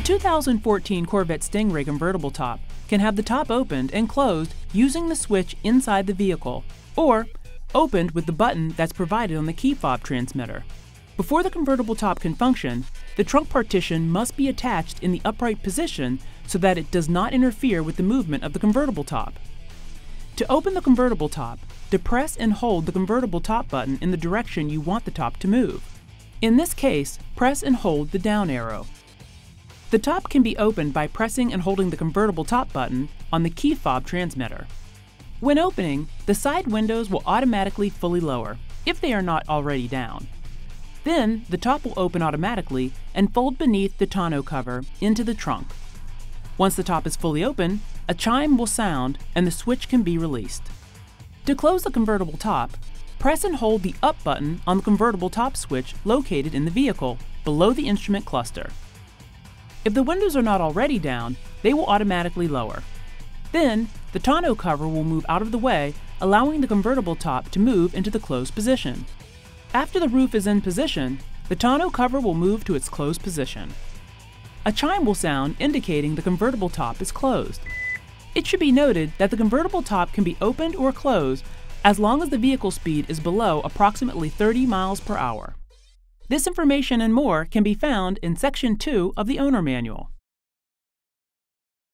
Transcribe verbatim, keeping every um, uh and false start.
The two thousand fourteen Corvette Stingray convertible top can have the top opened and closed using the switch inside the vehicle, or opened with the button that's provided on the key fob transmitter. Before the convertible top can function, the trunk partition must be attached in the upright position so that it does not interfere with the movement of the convertible top. To open the convertible top, depress and hold the convertible top button in the direction you want the top to move. In this case, press and hold the down arrow. The top can be opened by pressing and holding the convertible top button on the key fob transmitter. When opening, the side windows will automatically fully lower, if they are not already down. Then, the top will open automatically and fold beneath the tonneau cover into the trunk. Once the top is fully open, a chime will sound and the switch can be released. To close the convertible top, press and hold the up button on the convertible top switch located in the vehicle, below the instrument cluster. If the windows are not already down, they will automatically lower. Then, the tonneau cover will move out of the way, allowing the convertible top to move into the closed position. After the roof is in position, the tonneau cover will move to its closed position. A chime will sound indicating the convertible top is closed. It should be noted that the convertible top can be opened or closed as long as the vehicle speed is below approximately thirty miles per hour. This information and more can be found in Section two of the Owner Manual.